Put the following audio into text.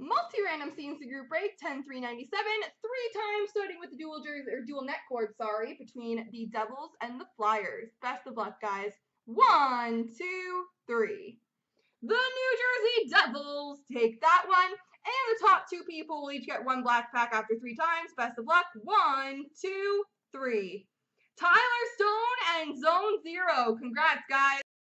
Multi-random scenes to group break 10-3-97 three times, starting with the dual jersey or dual net cord, sorry, between the Devils and the Flyers. Best of luck, guys. 1, 2, 3. The New Jersey Devils take that one, and the top two people will each get one black pack after three times. Best of luck. 1, 2, 3. Tyler Stone and Zone Zero. Congrats, guys.